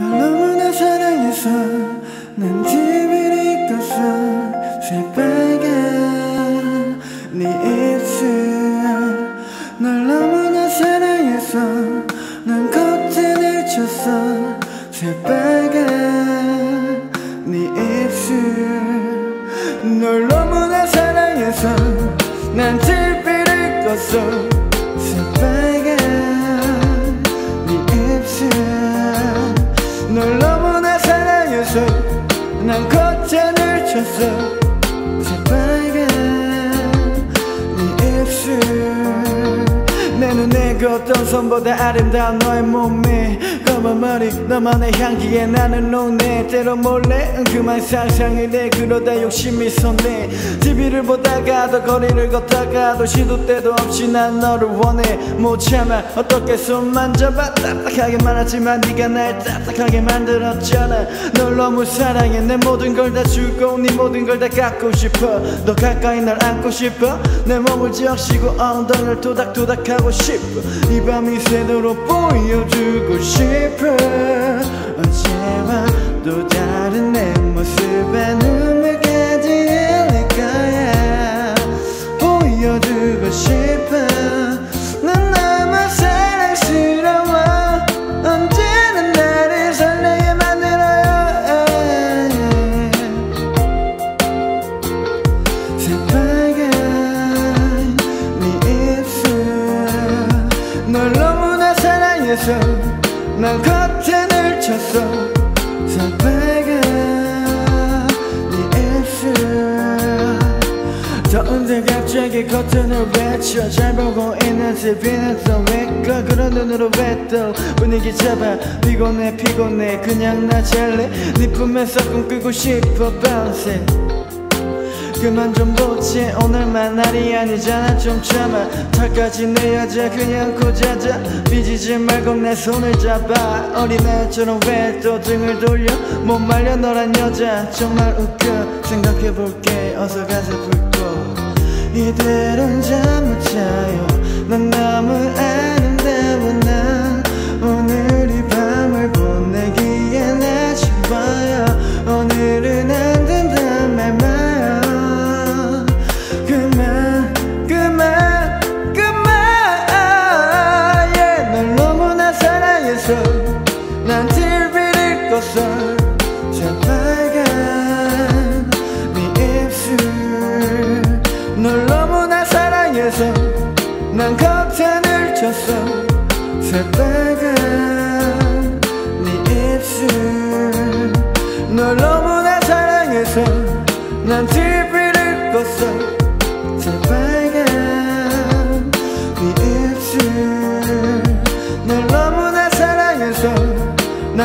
너무나 사랑해서 난 집을 잊고서 새빨개 네 입술. 널 너무나 사랑해서 난 걷지 내쳤어 새빨개 네 입술. 널 너무나 사랑해서 난 집을 잊고서 난 걷자를 쳤어 새빨간 네 입술. 내 눈에 그 어떤 선보다 아름다운 너의 몸매 검은 머리 너만의 향기에 나는 노네. 때로 몰래 은근한 상상이 돼. 그러다 욕심이 섰네. TV를 보다가도 거리를 걷다가도 시도 때도 없이 난 너를 원해. 못 참아 어떻게 손 만져봐. 딱딱하게 말하지만 네가 날 딱딱하게 만들었잖아. 널 너무 사랑해. 내 모든 걸 다 주고 네 모든 걸 다 갖고 싶어. 너 가까이 날 안고 싶어. 내 몸을 적시고 엉덩이를 토닥토닥하고 싶어. 이 밤이 새도록 보여주고 싶어. 어제와 또 다른 내 모습에 눈물까지 흘릴 거야. 보여주고 싶어. 난 너무 사랑스러워. 언제나 나를 설레게 만들어요. 새빨간 네 입술. 널 너무나 사랑해서 난 커튼을 쳤어 새빨간 네 입술. 더운데 갑자기 커튼을 외쳐. 잘 보고 있는 TV는 또 왜 꺼. 그런 눈으로 왜 또 분위기 잡아. 피곤해 피곤해 그냥 나 잘래. 네 품에서 꿈꾸고 싶어 밤새. 그만 좀 보지. 오늘만 날이 아니잖아. 좀 참아. 턱까지 내려자. 그냥 고자자. 삐지지 말고 내 손을 잡아. 어린애처럼 왜 또 등을 돌려. 못 말려 너란 여자 정말 웃겨. 생각해볼게 어서 가서 불고. 이대로는 잠 못 자요. 난 너무 아름다워. 난 오늘 이 밤을 보내기엔 아쉬워요. 오늘은 안 된단 말만. 난 TV를 껐어 새빨간 네 입술. 널 너무나 사랑해서 난 커튼을 쳤어 새빨간 네 입술. 널 너무나 사랑해서 난 TV를 껐어 새빨간 네 입술. 널 너무나 사랑해서 난